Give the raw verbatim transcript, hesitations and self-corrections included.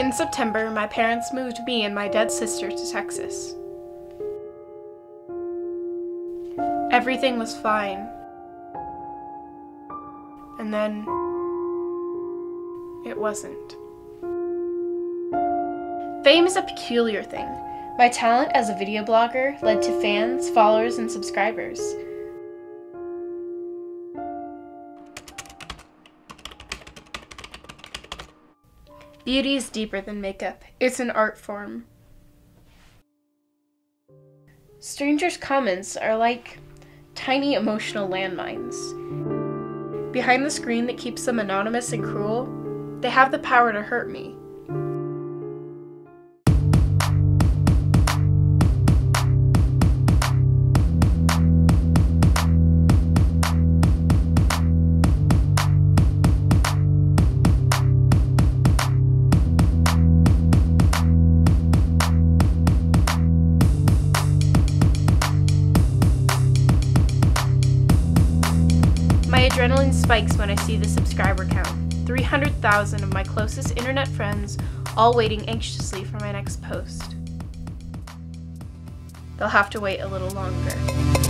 In September, my parents moved me and my dead sister to Texas. Everything was fine. And then, it wasn't. Fame is a peculiar thing. My talent as a video blogger led to fans, followers, and subscribers. Beauty is deeper than makeup. It's an art form. Strangers' comments are like tiny emotional landmines. Behind the screen that keeps them anonymous and cruel, they have the power to hurt me. My adrenaline spikes when I see the subscriber count. three hundred thousand of my closest internet friends, all waiting anxiously for my next post. They'll have to wait a little longer.